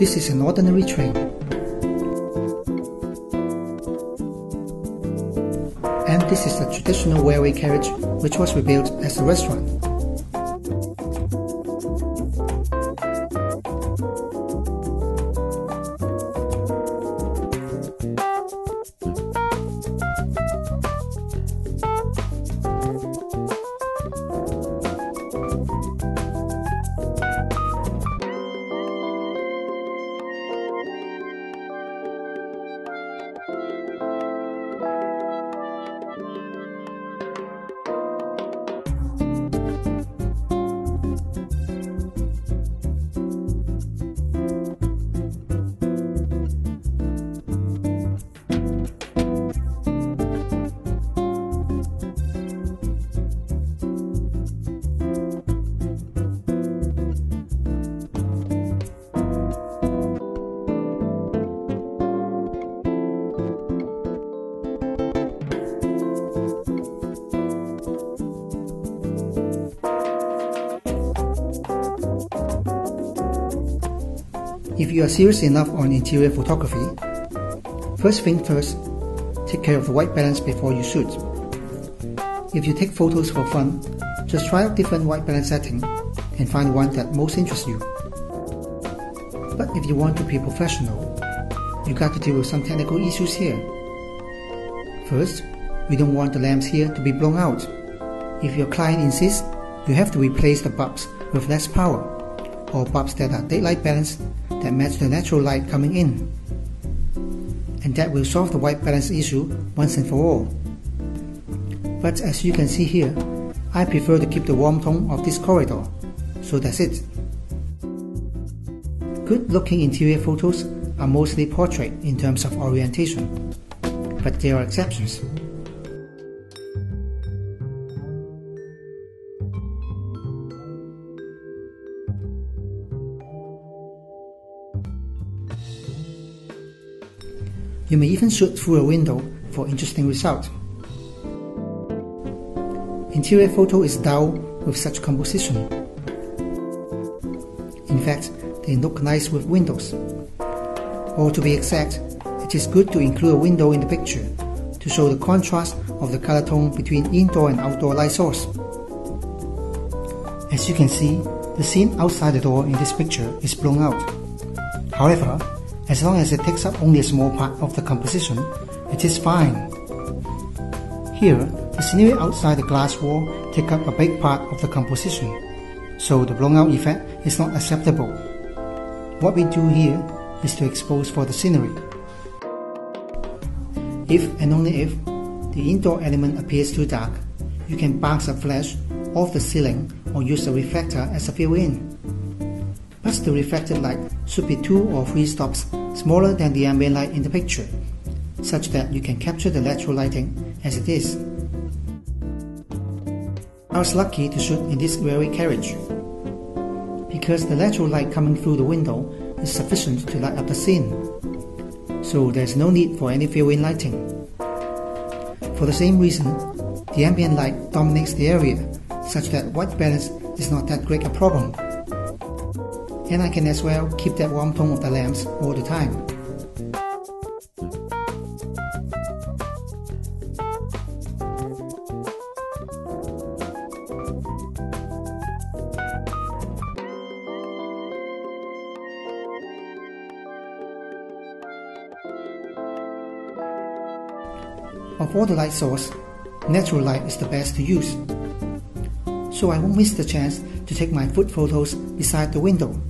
This is an ordinary train. And this is the traditional railway carriage, which was rebuilt as a restaurant. If you are serious enough on interior photography, first thing first, take care of the white balance before you shoot. If you take photos for fun, just try out different white balance settings and find one that most interests you. But if you want to be professional, you got to deal with some technical issues here. First, we don't want the lamps here to be blown out. If your client insists, you have to replace the bulbs with less power, or bulbs that are daylight balanced that match the natural light coming in. And that will solve the white balance issue once and for all. But as you can see here, I prefer to keep the warm tone of this corridor, so that's it. Good looking interior photos are mostly portrait in terms of orientation, but there are exceptions. You may even shoot through a window for interesting results. Interior photo is dull with such composition. In fact, they look nice with windows. Or to be exact, it is good to include a window in the picture to show the contrast of the color tone between indoor and outdoor light source. As you can see, the scene outside the door in this picture is blown out. However, as long as it takes up only a small part of the composition, it is fine. Here, the scenery outside the glass wall takes up a big part of the composition, so the blown-out effect is not acceptable. What we do here is to expose for the scenery. If and only if the indoor element appears too dark, you can bounce a flash off the ceiling or use a reflector as a fill-in. But the reflected light should be 2 or 3 stops smaller than the ambient light in the picture, such that you can capture the natural lighting as it is. I was lucky to shoot in this railway carriage, because the natural light coming through the window is sufficient to light up the scene, so there is no need for any fill-in lighting. For the same reason, the ambient light dominates the area, such that white balance is not that great a problem. And I can as well keep that warm tone of the lamps all the time. Of all the light sources, natural light is the best to use, so I won't miss the chance to take my food photos beside the window.